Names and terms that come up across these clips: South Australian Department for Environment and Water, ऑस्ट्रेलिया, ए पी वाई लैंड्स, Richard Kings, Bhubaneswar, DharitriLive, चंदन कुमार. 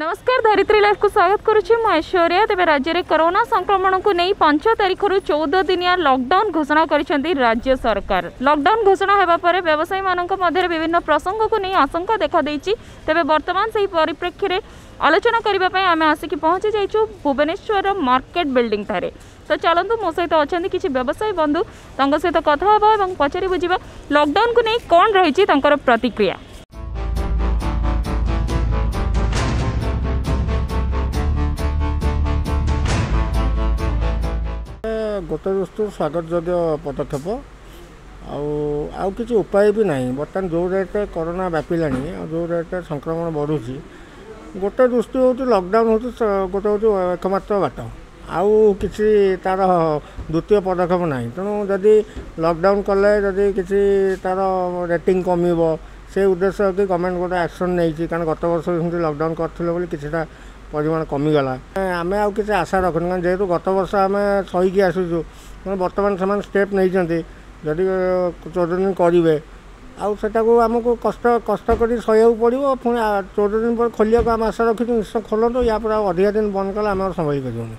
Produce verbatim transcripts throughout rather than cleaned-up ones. नमस्कार धरित्री लाइव को स्वागत करुच्ची ऐश्वर्या। तेज राज्य में कोरोना संक्रमण को नहीं पांच तारीख रु चौदह दिनिया लॉकडाउन घोषणा कर राज्य सरकार। लॉकडाउन घोषणा होगा पर व्यवसायी मानक मध्य विभिन्न प्रसंग को नहीं आशंका देखा देछि। तेज बर्तमान से ही परिप्रेक्षी में आलोचना करने आम आसिक पहुंची जाइछू भुवनेश्वर मार्केट बिल्डिंग थारे। तो चलतु मो सहित अच्छा किसी व्यवसायी बंधु तंग सहित कथा होगा और पचारि बुझा लॉकडाउन को नहीं कौन रही प्रतिक्रिया। गोटे दृष्टि स्वागत जद पदक्षेप आउ कि उपाय भी ना। बर्तमान जो रेट कोरोना व्यापिला जो रेट संक्रमण बढ़ुची गोटे दृष्टि हूँ लॉकडाउन हूँ गोटे हूँ एकमात्र बाट आउ कि तार द्वितीय पदक्षेप ना। तेणु जदि लॉकडाउन कले जदि किसी तार रेटिंग कमिव से उद्देश्य कि गवर्नमेंट गोटे एक्शन नहीं कारण गत वर्ष लॉकडाउन करते किसीटा परिमाण कमिगला। आम आउ किसी आशा रखनी कारण जेहेतु गत वर्ष आम सहीकि आसुचु बर्तमान से स्टेप नहीं जदि चौदह दिन करेंगे आटा को आमको कष्ट कष्ट कर सही पड़ो पुणी चौदह दिन पर खोलिया को आम आशा रखी निश्चय खोलतु या पर अधिका दिन बंद कले आम संभाली पार्बे।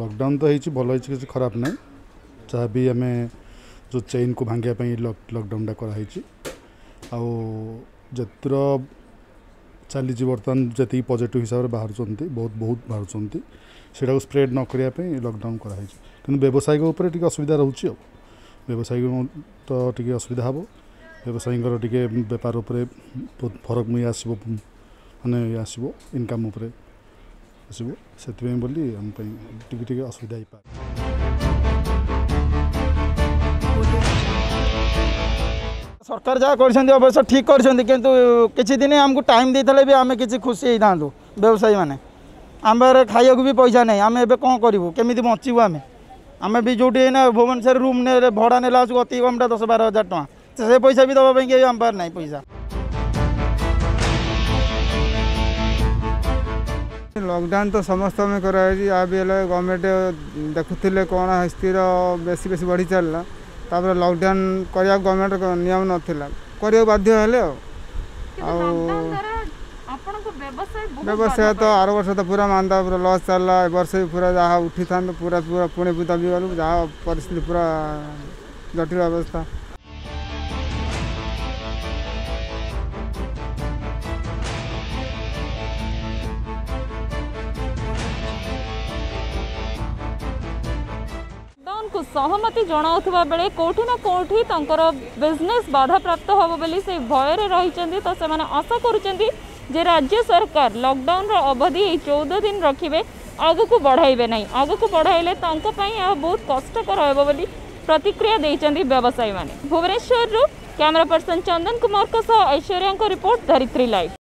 लॉकडाउन तो होती भल किसी खराब ना जहाँ भी आम जो चेन को भांगे लॉकडाउन कराई आउ जतर चली बर्तमान जी पॉजिटिव हिसाब से बाहर बहुत बहुत बाहर से स्प्रेड न करने लॉकडाउन कराई कि व्यवसायिक उपर टी असुविधा रोचे। व्यवसायिक तो टी असुविधा हम व्यवसायी टी बेपार उपर बहुत फरक नहीं आस मैंने आसो इनकम उपर आसो से बोली आम टी असुविधा हो पाए। सरकार जहाँ करवश्य ठीक करु किसी दिन आमको टाइम देते भी आम किसी खुशी होता व्यवसायी मैंने आम बारे खाया भी पैसा नहीं आम एवं कौन करूँ केमी बचू आम आम भी जो भुवनेश्वर रूम ने भड़ा नेला अति कम दस बार हजार टका से पैसा भी दवाई के आम बारे ना पैसा। लॉकडाउन तो समस्त में कराई आ भी गवर्नमेंट देखुले कौन स्थिर बेस बेस बढ़ी चलना तापर लॉकडाउन करिया गवर्नमेंट नियम नथिला करिया बाध्य हेले व्यवसाय तो आर वर्ष तो पूरा मांदा पूरा लॉस चलला ए वर्ष भी पूरा जहाँ उठी था पूरा पूरा पुणे भी दबी गलु जहाँ परिस्थिति पूरा जटिल अवस्था। सहमति जनाउवा बेले कौटी ना कौटी तंकर बिजनेस बाधा प्राप्त होब बोली से भयर रही। तो से आशा करुँचे जे राज्य सरकार लॉकडाउन अवधि चौदह दिन रखिबे आग को बढ़ाइबे नहीं। आग को बढ़ाइले तंको पई आ बहुत कष्टकर होब बोली प्रतिक्रिया देइचंदी व्यवसायी माने। भुवनेश्वर रो कैमरा पर्सन चंदन कुमार का सह ऐश्वर्या रिपोर्ट धरित्री लाइव।